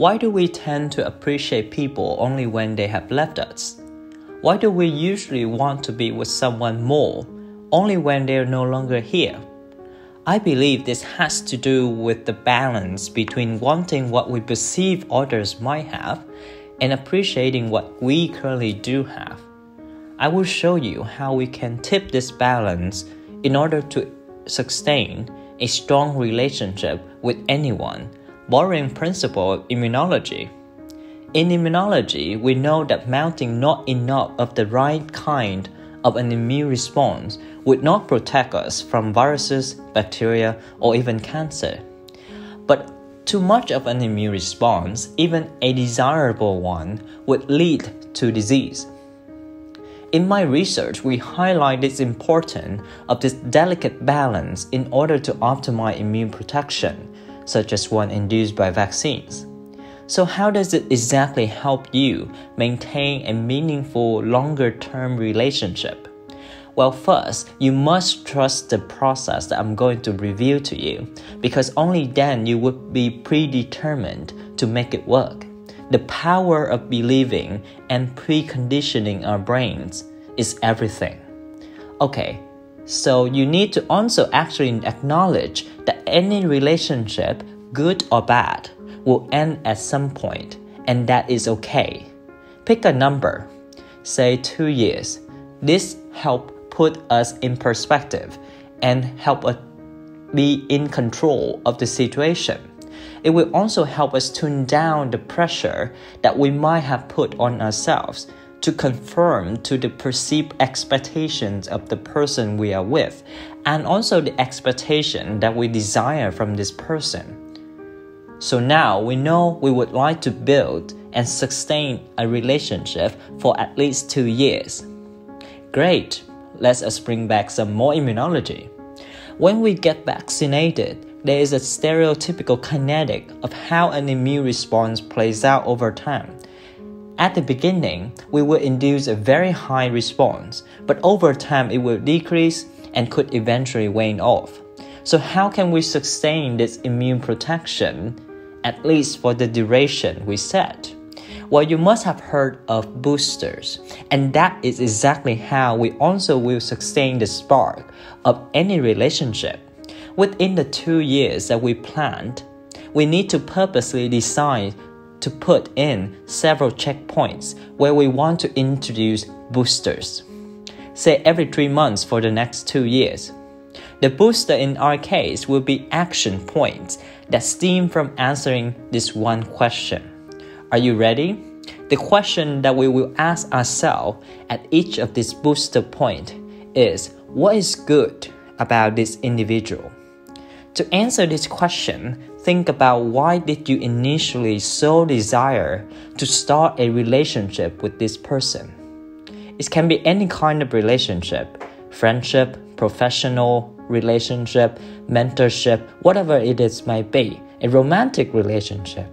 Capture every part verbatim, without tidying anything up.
Why do we tend to appreciate people only when they have left us? Why do we usually want to be with someone more, only when they are no longer here? I believe this has to do with the balance between wanting what we perceive others might have and appreciating what we currently do have. I will show you how we can tip this balance in order to sustain a strong relationship with anyone, borrowing principle of immunology. In immunology, we know that mounting not enough of the right kind of an immune response would not protect us from viruses, bacteria, or even cancer. But too much of an immune response, even a desirable one, would lead to disease. In my research, we highlight this importance of this delicate balance in order to optimize immune protection, such as one induced by vaccines. So how does it exactly help you maintain a meaningful longer-term relationship? Well, first, you must trust the process that I'm going to reveal to you, because only then you would be predetermined to make it work. The power of believing and preconditioning our brains is everything. Okay, so you need to also actually acknowledge that any relationship, good or bad, will end at some point, and that is okay. Pick a number, say two years. This helps put us in perspective and help us be in control of the situation. It will also help us tune down the pressure that we might have put on ourselves to conform to the perceived expectations of the person we are with, and also the expectation that we desire from this person. So now we know we would like to build and sustain a relationship for at least two years. Great, let us bring back some more immunology. When we get vaccinated, there is a stereotypical kinetic of how an immune response plays out over time. At the beginning, we will induce a very high response, but over time it will decrease and could eventually wane off. So how can we sustain this immune protection, at least for the duration we set? Well, you must have heard of boosters, and that is exactly how we also will sustain the spark of any relationship. Within the two years that we planned, we need to purposely decide to put in several checkpoints where we want to introduce boosters, say every three months for the next two years. The booster in our case will be action points that stem from answering this one question. Are you ready? The question that we will ask ourselves at each of these booster points is, what is good about this individual? To answer this question, think about why did you initially so desire to start a relationship with this person. It can be any kind of relationship, friendship, professional relationship, mentorship, whatever it is might be, a romantic relationship.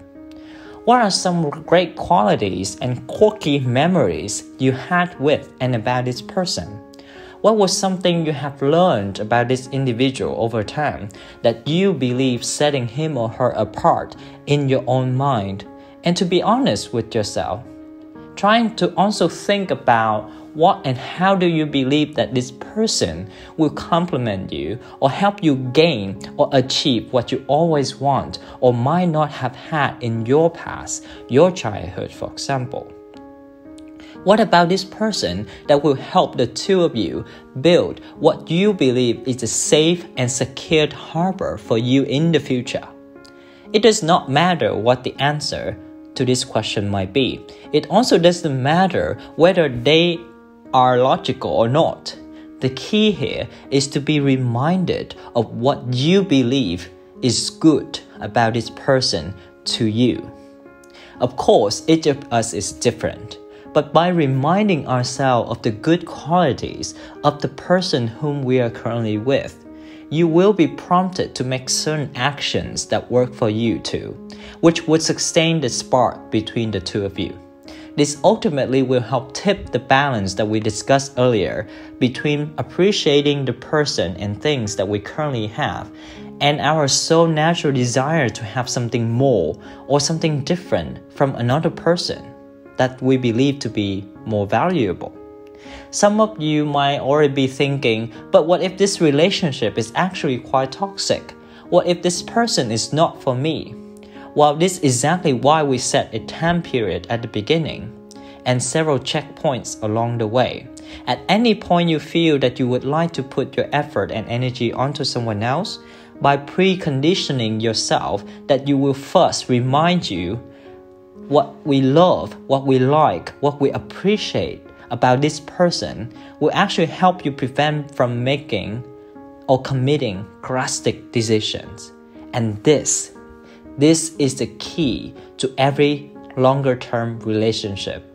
What are some great qualities and quirky memories you had with and about this person? What was something you have learned about this individual over time that you believe setting him or her apart in your own mind? And to be honest with yourself, trying to also think about what and how do you believe that this person will complement you or help you gain or achieve what you always want or might not have had in your past, your childhood, for example. What about this person that will help the two of you build what you believe is a safe and secured harbor for you in the future? It does not matter what the answer to this question might be. It also doesn't matter whether they are logical or not. The key here is to be reminded of what you believe is good about this person to you. Of course, each of us is different, but by reminding ourselves of the good qualities of the person whom we are currently with, you will be prompted to make certain actions that work for you too, which would sustain the spark between the two of you. This ultimately will help tip the balance that we discussed earlier between appreciating the person and things that we currently have and our so natural desire to have something more or something different from another person that we believe to be more valuable. Some of you might already be thinking, but what if this relationship is actually quite toxic? What if this person is not for me? Well, this is exactly why we set a time period at the beginning and several checkpoints along the way. At any point you feel that you would like to put your effort and energy onto someone else, by preconditioning yourself that you will first remind you what we love, what we like, what we appreciate about this person will actually help you prevent from making or committing drastic decisions. And this, this is the key to every longer-term relationship.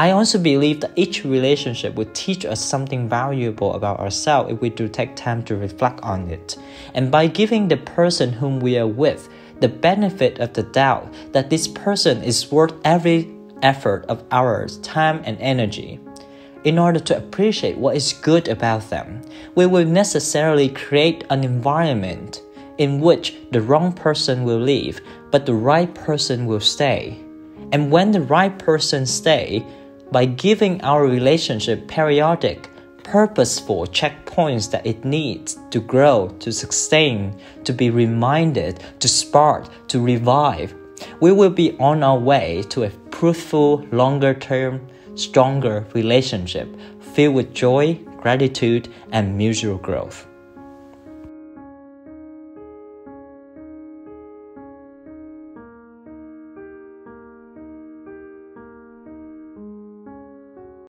I also believe that each relationship will teach us something valuable about ourselves if we do take time to reflect on it. And by giving the person whom we are with the benefit of the doubt that this person is worth every effort of ours, time and energy, in order to appreciate what is good about them, we will necessarily create an environment in which the wrong person will leave, but the right person will stay. And when the right person stays, by giving our relationship periodic, purposeful checkpoints that it needs to grow, to sustain, to be reminded, to spark, to revive, we will be on our way to a fruitful, longer-term, stronger relationship filled with joy, gratitude, and mutual growth.